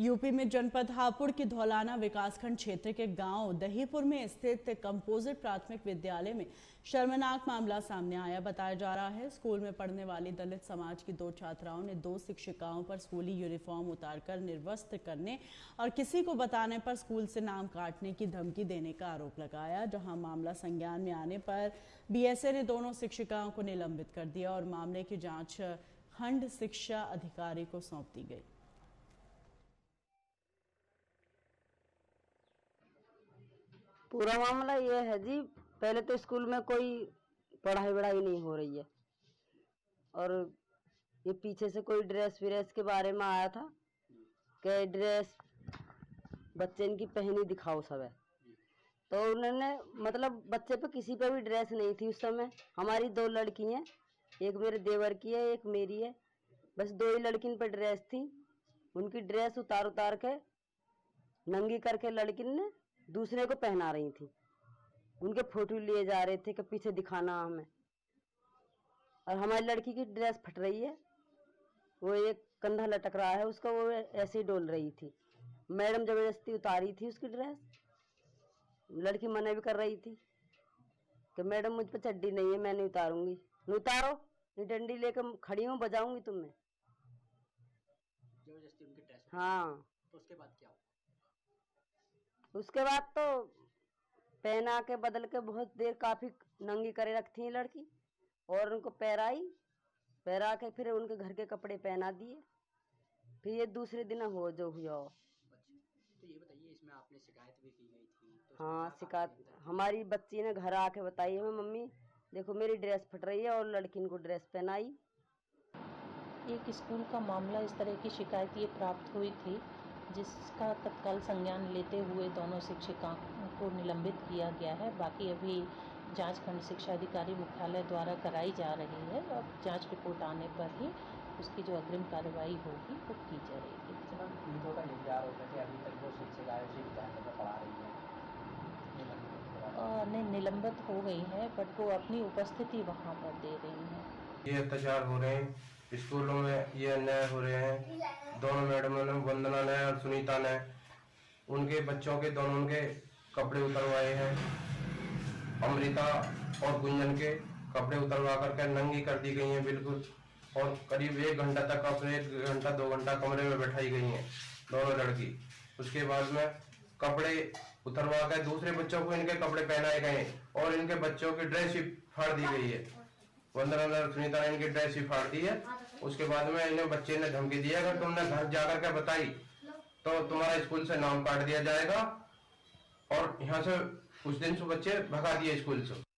UP में जनपद हापुड़ के धौलाना विकासखंड क्षेत्र के गांव दहीपुर में स्थित कंपोजिट प्राथमिक विद्यालय में शर्मनाक मामला सामने आया। बताया जा रहा है स्कूल में पढ़ने वाली दलित समाज की दो छात्राओं ने दो शिक्षिकाओं पर स्कूली यूनिफॉर्म उतारकर निर्वस्त्र करने और किसी को बताने पर स्कूल से नाम काटने की धमकी देने का आरोप लगाया। जहाँ मामला संज्ञान में आने पर BSA ने दोनों शिक्षिकाओं को निलंबित कर दिया और मामले की जाँच खंड शिक्षा अधिकारी को सौंप दी गई। पूरा मामला ये है जी, पहले तो स्कूल में कोई पढ़ाई वढ़ाई नहीं हो रही है और ये पीछे से कोई ड्रेस व्रेस के बारे में आया था कि ड्रेस बच्चे इनकी पहनी दिखाओ सब है, तो उन्होंने मतलब बच्चे पे किसी पे भी ड्रेस नहीं थी उस समय। हमारी दो लड़की हैं, एक मेरे देवर की है एक मेरी है, बस दो ही लड़किन पर ड्रेस थी। उनकी ड्रेस उतार के नंगी करके लड़किन ने दूसरे को पहना रही थी। उनके फोटो लिए जा रहे थे कि पीछे दिखाना हमें, और हमारी लड़की की ड्रेस फट रही है, वो एक कंधा लटक रहा है उसका, वो ऐसे ही डोल रही थी। मैडम जबरदस्ती उतारी थी उसकी ड्रेस, लड़की मना भी कर रही थी कि मैडम मुझ पर चड्डी नहीं है, मैं नहीं उतारूंगी। नहीं उतारो, नहीं डंडी लेकर खड़ी हूँ, बजाऊंगी तुम्हें जबरदस्ती उनकी ड्रेस। हाँ, तो उसके बाद क्या हुआ? उसके बाद तो पहना के बदल के बहुत देर काफ़ी नंगी करे रखती है लड़की, और उनको पहरा के फिर उनके घर के कपड़े पहना दिए। फिर ये दूसरे दिन हो जो हुआ। तो ये बताइए, इसमें आपने शिकायत भी की गई थी? तो हाँ, शिकायत हमारी बच्ची ने घर आके बताई हमें, मम्मी देखो मेरी ड्रेस फट रही है और लड़की को ड्रेस पहनाई। एक स्कूल का मामला, इस तरह की शिकायत ये प्राप्त हुई थी जिसका तत्काल संज्ञान लेते हुए दोनों शिक्षिकाओं को निलंबित किया गया है। बाकी अभी जांच खंड शिक्षा अधिकारी मुख्यालय द्वारा कराई जा रही है और जांच रिपोर्ट आने पर ही उसकी जो अग्रिम कार्रवाई होगी वो की जाएगी। पीड़ितों का इंतजार होता है कि अभी तक वो शिक्षिका पढ़ा रही है, नहीं निलंबित हो गई है, बट वो अपनी उपस्थिति वहाँ पर दे रही है। ये अत्याचार हो रहे हैं स्कूलों में, ये अन्याय हो रहे हैं। दोनों मैडमों ने, वंदना ने और सुनीता ने, उनके बच्चों के दोनों के कपड़े उतरवाए हैं। अमृता और गुंजन के कपड़े उतरवा करके नंगी कर दी गई हैं बिल्कुल, और करीब 1 घंटा तक अपने 1 घंटा 2 घंटा कमरे में बैठाई गई हैं दोनों लड़की। उसके बाद में कपड़े उतरवा कर दूसरे बच्चों को इनके कपड़े पहनाए गए और इनके बच्चों की ड्रेस फाड़ दी गई है। वंदना ने, सुनीता ने इनकी ड्रेस फाड़ दी है। उसके बाद में इन्हें बच्चे ने धमकी दिया, अगर तुमने घर जाकर के बताई तो तुम्हारा स्कूल से नाम काट दिया जाएगा, और यहाँ से उस दिन से बच्चे भगा दिए स्कूल से।